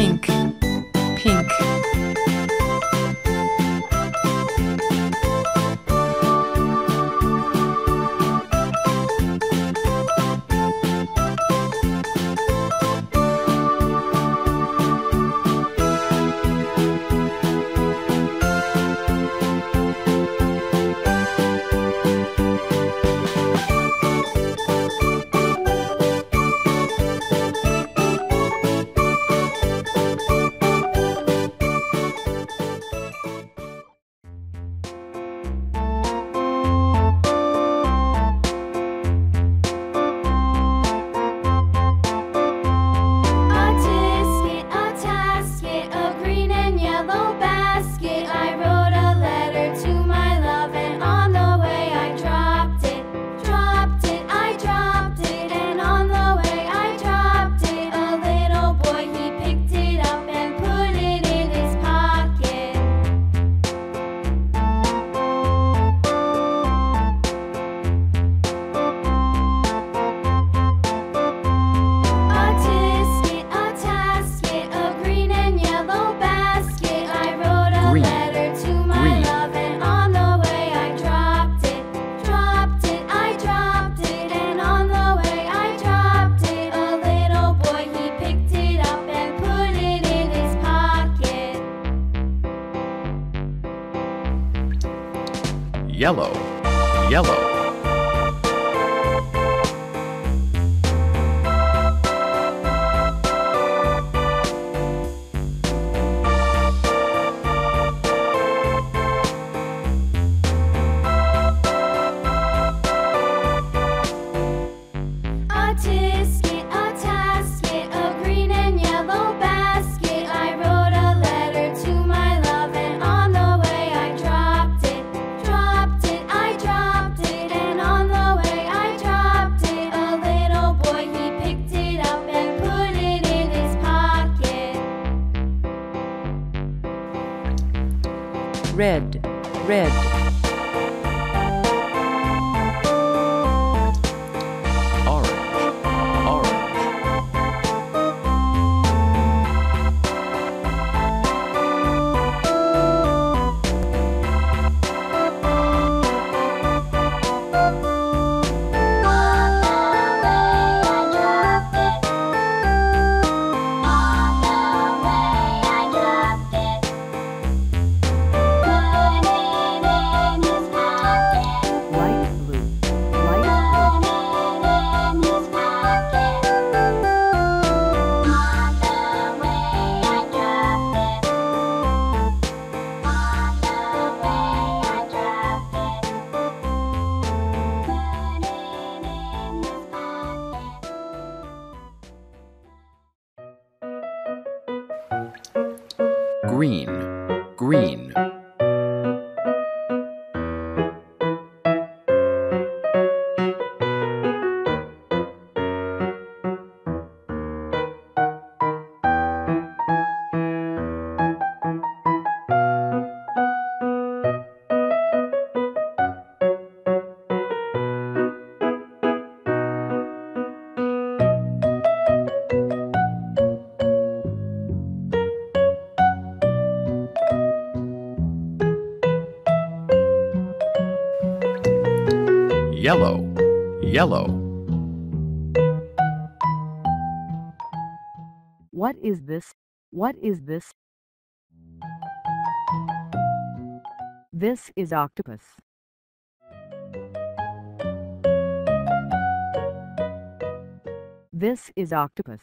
pink, pink. Yellow, yellow. Red, red. Green, green. Yellow, yellow. What is this? What is this? This is octopus. This is octopus.